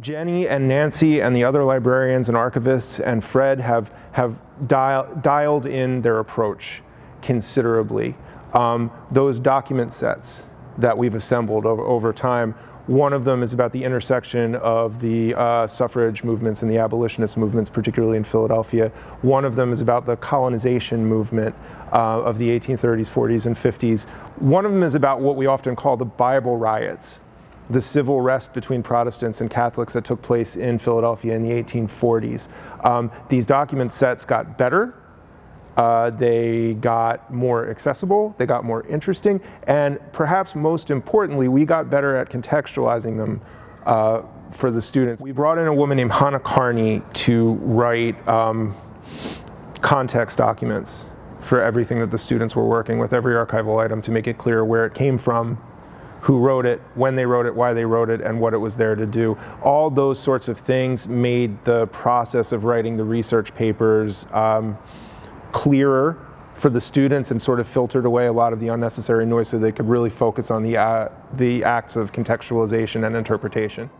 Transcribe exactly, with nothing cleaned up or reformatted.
Jenny and Nancy and the other librarians and archivists and Fred have, have dial, dialed in their approach considerably. Um, those document sets that we've assembled over, over time, one of them is about the intersection of the uh, suffrage movements and the abolitionist movements, particularly in Philadelphia. One of them is about the colonization movement uh, of the eighteen thirties, forties, and fifties. One of them is about what we often call the Bible riots, the civil unrest between Protestants and Catholics that took place in Philadelphia in the eighteen forties. Um, these document sets got better, uh, they got more accessible, they got more interesting, and perhaps most importantly, we got better at contextualizing them uh, for the students. We brought in a woman named Hannah Carney to write um, context documents for everything that the students were working with, every archival item, to make it clear where it came from, who wrote it, when they wrote it, why they wrote it, and what it was there to do. All those sorts of things made the process of writing the research papers um, clearer for the students and sort of filtered away a lot of the unnecessary noise so they could really focus on the, uh, the acts of contextualization and interpretation.